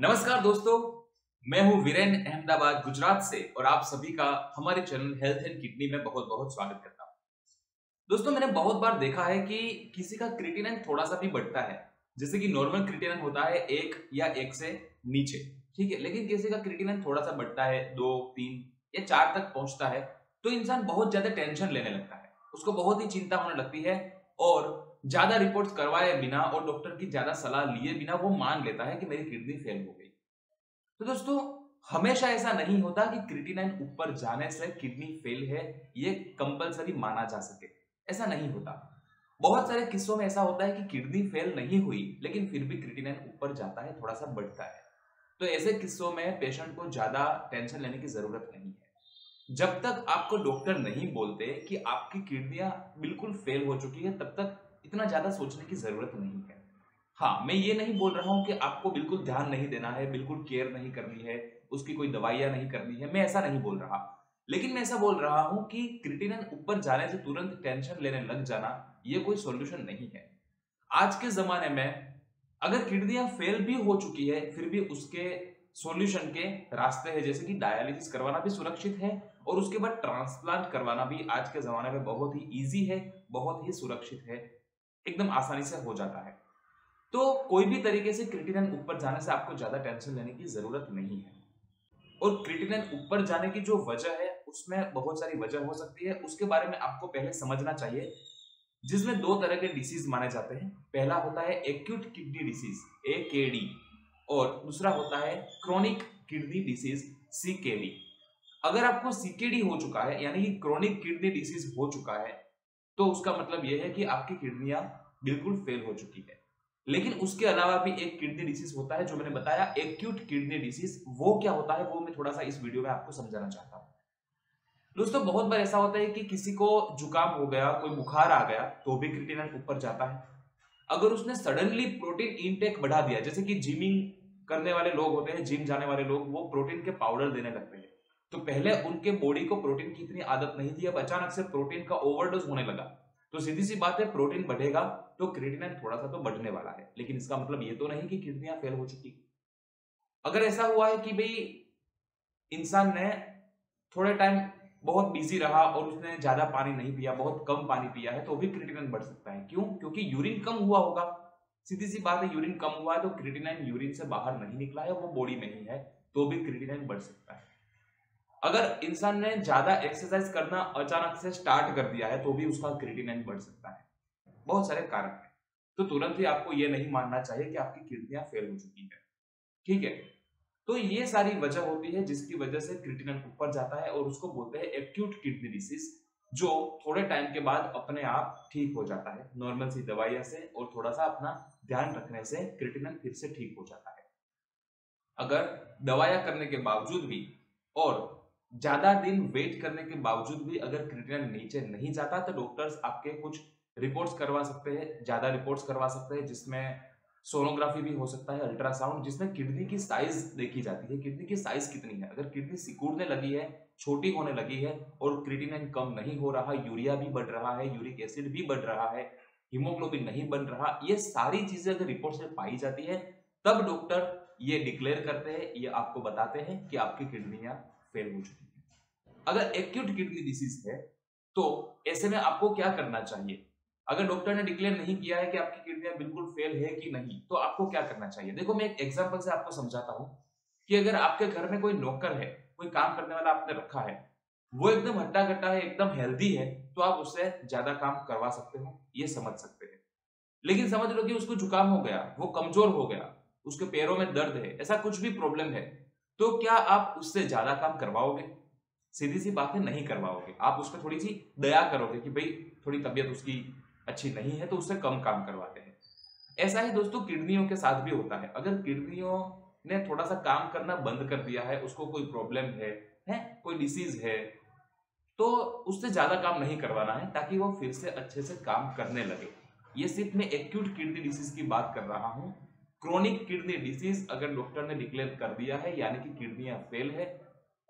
नमस्कार दोस्तों, मैं हूं वीरेंद्र अहमदाबाद गुजरात से और आप सभी का हमारे चैनल हेल्थ एंड किडनी में बहुत बहुत स्वागत करता हूं। दोस्तों, मैंने बहुत बार देखा है कि किसी का क्रिएटिनिन थोड़ा सा भी बढ़ता है, जैसे कि नॉर्मल क्रिएटिनिन होता है 1 या 1 से नीचे, ठीक है, लेकिन किसी का क्रिएटिनिन थोड़ा सा बढ़ता है 2, 3 या 4 तक पहुंचता है तो इंसान बहुत ज्यादा टेंशन लेने लगता है, उसको बहुत ही चिंता होने लगती है और ज्यादा रिपोर्ट्स करवाए बिना और डॉक्टर की ज्यादा सलाह लिए बिना वो मान लेता है कि मेरी किडनी फेल हो गई। तो दोस्तों, हमेशा ऐसा नहीं होता कि क्रिएटिनिन ऊपर जाने से किडनी फेल है, ये कंपलसरी माना जा सके, ऐसा नहीं होता। बहुत सारे किस्सों में ऐसा होता है कि किडनी फेल नहीं हुई लेकिन फिर भी क्रिएटिनिन ऊपर जाता है, थोड़ा सा बढ़ता है, तो ऐसे किस्सों में पेशेंट को ज्यादा टेंशन लेने की जरूरत नहीं है। जब तक आपको डॉक्टर नहीं बोलते कि आपकी किडनियां बिल्कुल फेल हो चुकी है तब तक इतना ज्यादा सोचने की जरूरत नहीं है। हाँ, मैं ये नहीं बोल रहा हूं कि आपको बिल्कुल ध्यान नहीं देना है, बिल्कुल केयर नहीं करनी है, उसकी कोई दवाइयां नहीं करनी है, मैं ऐसा नहीं बोल रहा, लेकिन मैं ऐसा बोल रहा हूं कि क्रिएटिनिन ऊपर जाने से तुरंत टेंशन लेने लग जाना ये कोई सॉल्यूशन नहीं है। आज के जमाने में अगर किडनियां फेल भी हो चुकी है फिर भी उसके सॉल्यूशन के रास्ते हैं, जैसे कि डायलिसिस करवाना भी सुरक्षित है और उसके बाद ट्रांसप्लांट करवाना भी आज के जमाने में बहुत ही ईजी है, बहुत ही सुरक्षित है, एकदम आसानी से हो जाता है। तो कोई भी तरीके से क्रिएटिनिन ऊपर जाने से आपको ज्यादा टेंशन लेने की जरूरत नहीं है। और क्रिएटिनिन ऊपर जाने की जो वजह है उसमें बहुत सारी वजह हो सकती है, उसके बारे में आपको पहले समझना चाहिए, जिसमें 2 तरह के डिसीज माने जाते हैं। पहला होता है एक्यूट किडनी डिसीज AKD और दूसरा होता है क्रॉनिक किडनी डिसीज CKD। अगर आपको CKD हो चुका है यानी कि क्रॉनिक किडनी डिसीज हो चुका है तो उसका मतलब यह है कि आपकी किडनियां बिल्कुल फेल हो चुकी है। लेकिन उसके अलावा भी एक किडनी डिसीज होता है जो मैंने बताया एक्यूट किडनी डिसीज, वो क्या होता है वो मैं थोड़ा सा इस वीडियो में आपको समझाना चाहता हूँ। दोस्तों, बहुत बार ऐसा होता है कि किसी को जुकाम हो गया, कोई बुखार आ गया तो भी क्रिएटिनिन ऊपर जाता है। अगर उसने सडनली प्रोटीन इनटेक बढ़ा दिया, जैसे कि जिमिंग करने वाले लोग होते हैं, जिम जाने वाले लोग, वो प्रोटीन के पाउडर देने लगते हैं, तो पहले उनके बॉडी को प्रोटीन की इतनी आदत नहीं थी, अब अचानक से प्रोटीन का ओवरडोज होने लगा तो सीधी सी बात है प्रोटीन बढ़ेगा तो क्रिएटिनिन थोड़ा सा तो बढ़ने वाला है, लेकिन इसका मतलब ये तो नहीं कि किडनियां फेल हो चुकी। अगर ऐसा हुआ है कि भाई इंसान ने थोड़े टाइम बहुत बिजी रहा और उसने ज्यादा पानी नहीं पिया, बहुत कम पानी पिया है तो भी क्रिएटिनिन बढ़ सकता है। क्यों? क्योंकि यूरिन कम हुआ होगा, सीधी सी बात है, यूरिन कम हुआ है तो क्रिएटिनिन यूरिन से बाहर नहीं निकला है, वो बॉडी में ही है तो भी क्रिएटिनिन बढ़ सकता है। अगर इंसान ने ज्यादा एक्सरसाइज करना अचानक से स्टार्ट कर दिया है तो भी उसका क्रिएटिनिन बढ़ सकता है। बहुत सारे कारण हैं, तो तुरंत ही आपको ये नहीं मानना चाहिए कि आपकी किडनियां फेल हो चुकी है, ठीक है। तो ये सारी वजह होती है जिसकी वजह से क्रिएटिनिन ऊपर जाता है और उसको बोलते हैं एक्यूट किडनी डिसीज, जो थोड़े टाइम के बाद अपने आप ठीक हो जाता है, नॉर्मल सी दवाइयां से और थोड़ा सा अपना ध्यान रखने से क्रिएटिनिन फिर से ठीक हो जाता है। अगर दवाइयां करने के बावजूद भी और ज्यादा दिन वेट करने के बावजूद भी अगर क्रिएटिनिन नीचे नहीं जाता तो डॉक्टर्स आपके कुछ रिपोर्ट्स करवा सकते हैं, ज्यादा रिपोर्ट्स करवा सकते हैं, जिसमें सोनोग्राफी भी हो सकता है, अल्ट्रासाउंड, जिसमें किडनी की साइज देखी जाती है, किडनी की साइज कितनी है। अगर किडनी सिकुड़ने लगी है, छोटी होने लगी है और क्रिएटिनिन कम नहीं हो रहा, यूरिया भी बढ़ रहा है, यूरिक एसिड भी बढ़ रहा है, हीमोग्लोबिन नहीं बन रहा, ये सारी चीजें अगर रिपोर्ट में पाई जाती है तब डॉक्टर ये डिक्लेयर करते हैं, ये आपको बताते हैं कि आपकी किडनियां फेल हो चुकी है। अगर एक्यूट किडनी डिसीज है तो ऐसे में आपको क्या करना चाहिए? अगर डॉक्टर ने डिक्लेयर नहीं किया है कि आपकी किडनियां बिल्कुल फेल है कि नहीं तो आपको क्या करना चाहिए? देखो, मैं एक एग्जांपल से आपको समझाता हूं कि अगर आपके घर में कोई नौकर है, कोई काम करने वाला आपने रखा है, वो एकदम हट्टा कट्टा है, एकदम हेल्दी है, तो आप उससे ज्यादा काम करवा सकते हो, ये समझ सकते हैं। लेकिन समझ लो कि उसको जुकाम हो गया, वो कमजोर हो गया, उसके पैरों में दर्द है, ऐसा कुछ भी प्रॉब्लम है, तो क्या आप उससे ज्यादा काम करवाओगे? सीधी सी बात है, नहीं करवाओगे। आप उस पर थोड़ी सी दया करोगे कि भाई थोड़ी तबीयत उसकी अच्छी नहीं है तो उससे कम काम करवाते हैं। ऐसा ही दोस्तों किडनियों के साथ भी होता है। अगर किडनियों ने थोड़ा सा काम करना बंद कर दिया है, उसको कोई प्रॉब्लम है कोई डिसीज है, तो उससे ज्यादा काम नहीं करवाना है ताकि वो फिर से अच्छे से काम करने लगे। ये सिर्फ मैं एक्यूट किडनी डिसीज की बात कर रहा हूँ। क्रोनिक किडनी डिसीज अगर डॉक्टर ने डिक्लेयर कर दिया है यानी कि किडनियां फेल है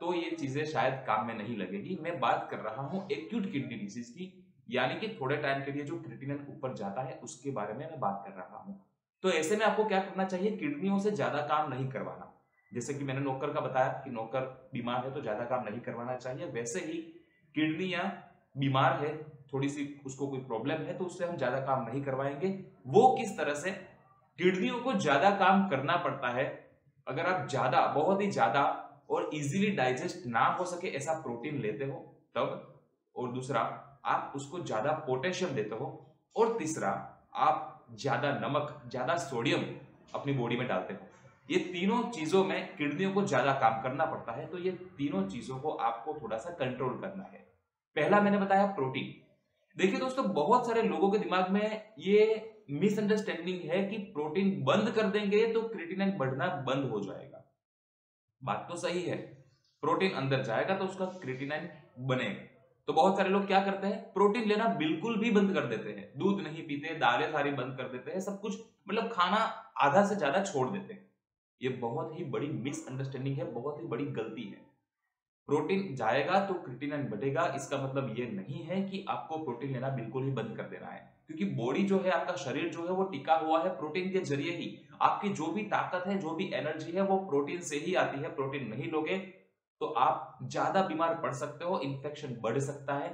तो ये चीजें शायद काम में नहीं लगेगी। मैं बात कर रहा हूँ एक्यूट किडनी डिसीज की, यानी कि थोड़े टाइम के लिए जो क्रिएटिनिन ऊपर जाता है उसके बारे में मैं बात कर रहा हूँ। तो ऐसे में आपको क्या करना चाहिए, किडनियों से ज्यादा काम नहीं करवाना। जैसे कि मैंने नौकर का बताया कि नौकर बीमार है तो ज्यादा काम नहीं करवाना चाहिए, वैसे ही किडनी या बीमार है, थोड़ी सी उसको कोई प्रॉब्लम है तो उससे हम ज्यादा काम नहीं करवाएंगे। वो किस तरह से, किडनियों को ज्यादा काम करना पड़ता है। अगर आप ज्यादा, बहुत ही ज्यादा और इजीली डाइजेस्ट ना हो सके ऐसा प्रोटीन लेते हो तब, और दूसरा आप उसको ज्यादा पोटेशियम देते हो, और तीसरा आप ज्यादा नमक, ज्यादा सोडियम अपनी बॉडी में डालते हो। ये तीनों चीजों में किडनियों को ज्यादा काम करना पड़ता है, तो ये तीनों चीजों को आपको थोड़ा सा कंट्रोल करना है। पहला मैंने बताया प्रोटीन। देखिए दोस्तों, बहुत सारे लोगों के दिमाग में ये मिसअंडरस्टैंडिंग है कि प्रोटीन बंद कर देंगे तो क्रिएटिनिन बढ़ना बंद हो जाएगा। बात तो सही है, प्रोटीन अंदर जाएगा तो उसका क्रिएटिनिन बनेगा। तो बहुत सारे लोग क्या करते हैं, प्रोटीन लेना बिल्कुल भी बंद कर देते हैं, दूध नहीं पीते, दालें सारी बंद कर देते हैं, सब कुछ, मतलब खाना आधा से ज्यादा छोड़ देते हैं। ये बहुत ही बड़ी मिसअंडरस्टैंडिंग है, बहुत ही बड़ी गलती है। प्रोटीन जाएगा तो क्रिएटिनिन बढ़ेगा, इसका मतलब ये नहीं है कि आपको प्रोटीन लेना बिल्कुल ही बंद कर देना है, क्योंकि बॉडी जो है, आपका शरीर जो है वो टिका हुआ है प्रोटीन के जरिए ही। आपकी जो भी ताकत है, जो भी एनर्जी है, वो प्रोटीन से ही आती है। प्रोटीन नहीं लोगे तो आप ज्यादा बीमार पड़ सकते हो, इन्फेक्शन बढ़ सकता है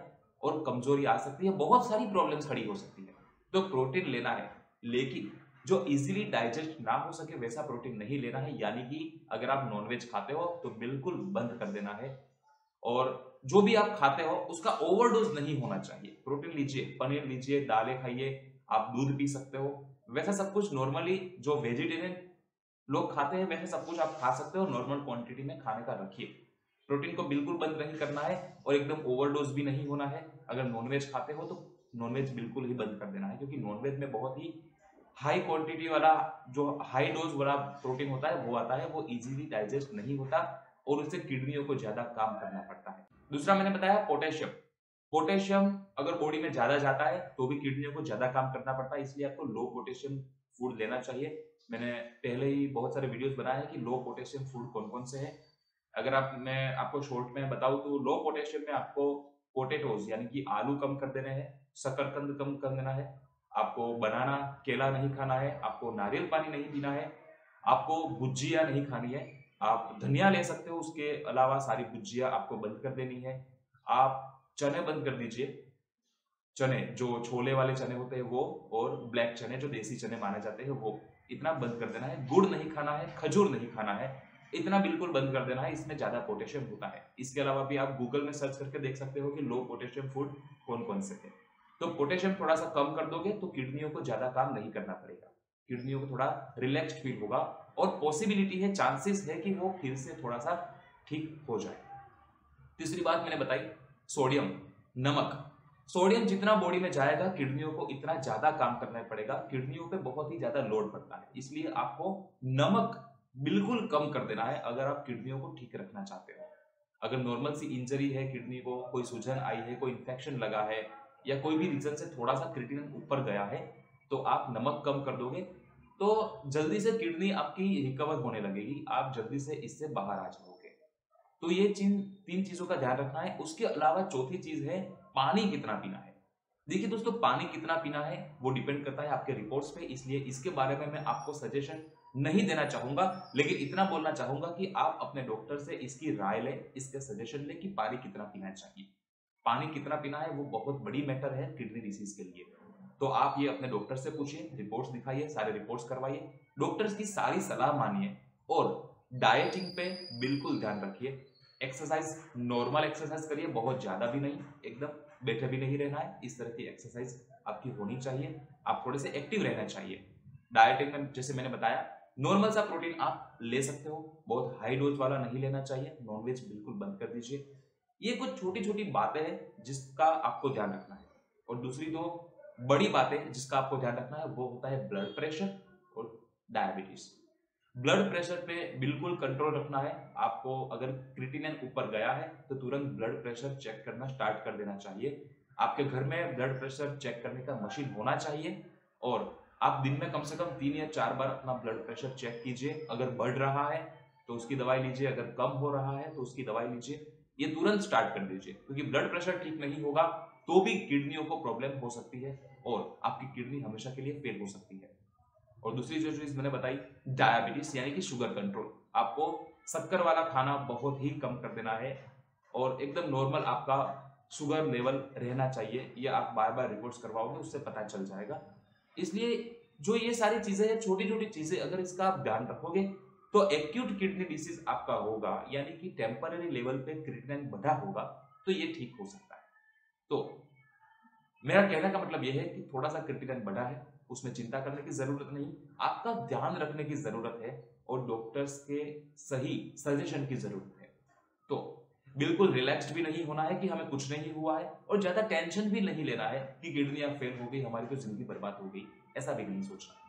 और कमजोरी आ सकती है, बहुत सारी प्रॉब्लम्स खड़ी हो सकती है। तो प्रोटीन लेना है, लेकिन जो इजीली डाइजेस्ट ना हो सके वैसा प्रोटीन नहीं लेना है। यानी कि अगर आप नॉनवेज खाते हो तो बिल्कुल बंद कर देना है, और जो भी आप खाते हो उसका ओवरडोज नहीं होना चाहिए। प्रोटीन लीजिए, पनीर लीजिए, दालें खाइए, आप दूध पी सकते हो, वैसा सब कुछ नॉर्मली जो वेजिटेरियन लोग खाते हैं वैसा सब कुछ आप खा सकते हो। नॉर्मल क्वांटिटी में खाने का रखिए, प्रोटीन को बिल्कुल बंद नहीं करना है और एकदम ओवरडोज भी नहीं होना है। अगर नॉनवेज खाते हो तो नॉनवेज बिल्कुल ही बंद कर देना है, क्योंकि नॉनवेज में बहुत ही हाई क्वांटिटी वाला, जो हाई डोज वाला प्रोटीन होता है वो आता है, वो इजीली डाइजेस्ट नहीं होता और उससे किडनियों को ज्यादा काम करना पड़ता है। दूसरा मैंने बताया पोटेशियम। पोटेशियम अगर बॉडी में ज्यादा जाता है तो भी किडनियों को ज्यादा काम करना पड़ता है, इसलिए आपको लो पोटेशियम फूड लेना चाहिए। मैंने पहले ही बहुत सारे वीडियोस बनाए हैं कि लो पोटेशियम फूड कौन कौन से हैं। अगर आप, मैं आपको शॉर्ट में बताऊं तो लो पोटेशियम में आपको पोटेटोज यानी कि आलू कम कर देने हैं, शकरकंद कम कर देना है, आपको बनाना, केला नहीं खाना है, आपको नारियल पानी नहीं पीना है, आपको भुजिया नहीं खानी है। आप धनिया ले सकते हो, उसके अलावा सारी भुजिया आपको बंद कर देनी है। आप चने बंद कर दीजिए, चने जो छोले वाले चने होते हैं वो, और ब्लैक चने जो देसी चने माने जाते हैं वो, इतना बंद कर देना है। गुड़ नहीं खाना है, खजूर नहीं खाना है, इतना बिल्कुल बंद कर देना है, इसमें ज्यादा पोटेशियम होता है। इसके अलावा भी आप गूगल में सर्च करके देख सकते हो कि लो पोटेशियम फूड कौन कौन से है। तो पोटेशियम थोड़ा सा कम कर दोगे तो किडनियों को ज्यादा काम नहीं करना पड़ेगा, किडनियों को थोड़ा रिलैक्स्ड फील होगा और पॉसिबिलिटी है, चांसेस है कि वो फिर से थोड़ा सा ठीक हो जाए। तीसरी बात मैंने बताई सोडियम, नमक। सोडियम जितना बॉडी में जाएगा किडनियों को इतना ज्यादा काम करना पड़ेगा, किडनियों पे बहुत ही ज्यादा लोड पड़ता है, इसलिए आपको नमक बिल्कुल कम कर देना है अगर आप किडनियों को ठीक रखना चाहते हो। अगर नॉर्मल सी इंजरी है किडनी को, कोई सूजन आई है, कोई इन्फेक्शन लगा है, या कोई भी रीजन से थोड़ा सा क्रिएटिनिन ऊपर गया है, तो आप नमक कम कर दोगे तो जल्दी से किडनी आपकी रिकवर होने लगेगी, आप जल्दी से इससे बाहर आ जाओगे। तो ये तीन चीजों का ध्यान रखना है। उसके अलावा चौथी चीज है पानी कितना पीना है। देखिए दोस्तों, पानी कितना पीना है वो डिपेंड करता है आपके रिपोर्ट्स पे, इसलिए इसके बारे में मैं आपको सजेशन नहीं देना चाहूंगा, लेकिन इतना बोलना चाहूंगा कि आप अपने डॉक्टर से इसकी राय लें, इसके सजेशन लें कि पानी कितना पीना चाहिए। पानी कितना पीना है वो बहुत बड़ी मैटर है किडनी डिसीज के लिए, तो आप ये अपने डॉक्टर से पूछिए, रिपोर्ट्स दिखाइए, सारे रिपोर्ट्स करवाइए, डॉक्टर्स की सारी सलाह मानिए और डाइटिंग पे बिल्कुल ध्यान रखिए। एक्सरसाइज, नॉर्मल एक्सरसाइज करिए, बहुत ज्यादा भी नहीं, एकदम बैठे भी नहीं रहना है, इस तरह की एक्सरसाइज आपकी होनी चाहिए। आप थोड़े से एक्टिव रहना चाहिए। डाइटिंग में जैसे मैंने बताया, नॉर्मल सा प्रोटीन आप ले सकते हो, बहुत हाई डोज वाला नहीं लेना चाहिए, नॉनवेज बिल्कुल बंद कर दीजिए। ये कुछ छोटी छोटी बातें हैं जिसका आपको ध्यान रखना है। और दूसरी दो बड़ी बातें जिसका आपको ध्यान रखना है वो होता है ब्लड प्रेशर और डायबिटीज। ब्लड प्रेशर पे बिल्कुल कंट्रोल रखना है आपको। अगर क्रिएटिनिन ऊपर गया है तो तुरंत ब्लड प्रेशर चेक करना स्टार्ट कर देना चाहिए। आपके घर में ब्लड प्रेशर चेक करने का मशीन होना चाहिए और आप दिन में कम से कम 3 या 4 बार अपना ब्लड प्रेशर चेक कीजिए। अगर बढ़ रहा है तो उसकी दवाई लीजिए, अगर कम हो रहा है तो उसकी दवाई लीजिए, ये तुरंत स्टार्ट कर दीजिए, क्योंकि ब्लड प्रेशर ठीक नहीं होगा तो भी किडनियों को प्रॉब्लम हो सकती है और आपकी किडनी हमेशा के लिए फेल हो सकती है। और दूसरी जो चीज मैंने बताई डायबिटीज यानी कि शुगर कंट्रोल, आपको शक्कर वाला खाना बहुत ही कम कर देना है और एकदम नॉर्मल आपका शुगर लेवल रहना चाहिए। ये आप बार बार रिपोर्ट्स करवाओगे उससे पता चल जाएगा। इसलिए जो ये सारी चीजें हैं, छोटी छोटी चीजें, अगर इसका आप ध्यान रखोगे तो एक्यूट किडनी डिसीज आपका होगा यानी कि टेम्पररी लेवल पे क्रिएटिनिन बढ़ा होगा तो ये ठीक हो सकता है। तो मेरा कहने का मतलब ये है कि थोड़ा सा क्रिएटिनिन बढ़ा है उसमें चिंता करने की जरूरत नहीं, आपका ध्यान रखने की जरूरत है और डॉक्टर्स के सही सजेशन की जरूरत है। तो बिल्कुल रिलैक्स्ड भी नहीं होना है कि हमें कुछ नहीं हुआ है और ज्यादा टेंशन भी नहीं लेना है कि किडनी फेल हो गई हमारी तो जिंदगी बर्बाद हो गई, ऐसा भी नहीं सोचना है।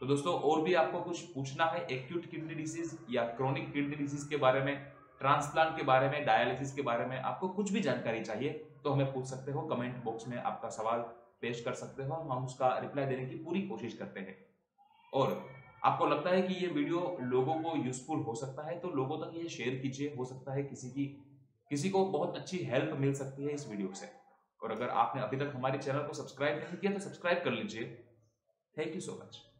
तो दोस्तों और भी आपको कुछ पूछना है एक्यूट किडनी डिसीज या क्रॉनिक किडनी डिसीज के बारे में, ट्रांसप्लांट के बारे में, डायलिसिस के बारे में, आपको कुछ भी जानकारी चाहिए तो हमें पूछ सकते हो। कमेंट बॉक्स में आपका सवाल पेश कर सकते हो, हम उसका रिप्लाई देने की पूरी कोशिश करते हैं। और आपको लगता है कि ये वीडियो लोगों को यूजफुल हो सकता है तो लोगों तक ये शेयर कीजिए, हो सकता है किसी को बहुत अच्छी हेल्प मिल सकती है इस वीडियो से। और अगर आपने अभी तक हमारे चैनल को सब्सक्राइब नहीं किया तो सब्सक्राइब कर लीजिए। Thank you so much.